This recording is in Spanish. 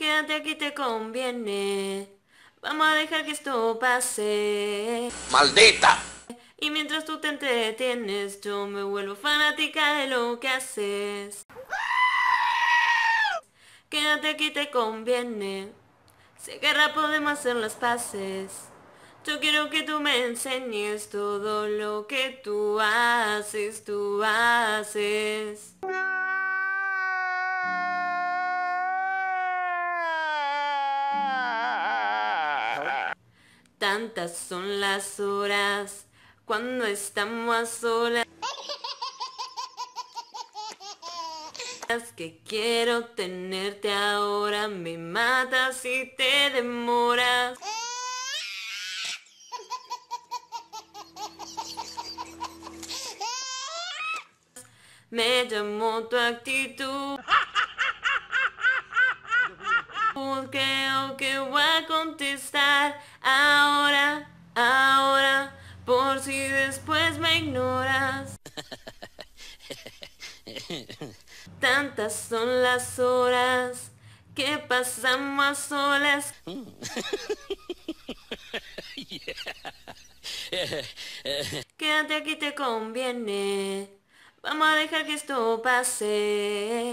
Quédate aquí, te conviene. Vamos a dejar que esto pase. ¡Maldita! Y mientras tú te entretienes, yo me vuelvo fanática de lo que haces. Quédate aquí, te conviene. Si agarra podemos hacer las paces. Yo quiero que tú me enseñes todo lo que tú haces, tú haces. Tantas son las horas cuando estamos solas que quiero tenerte ahora. Me matas si te demoras. Me llamó tu actitud. Creo que voy a contestar ahora, ahora, por si después me ignoras. Tantas son las horas que pasamos solas. Quédate aquí, te conviene. Vamos a dejar que esto pase.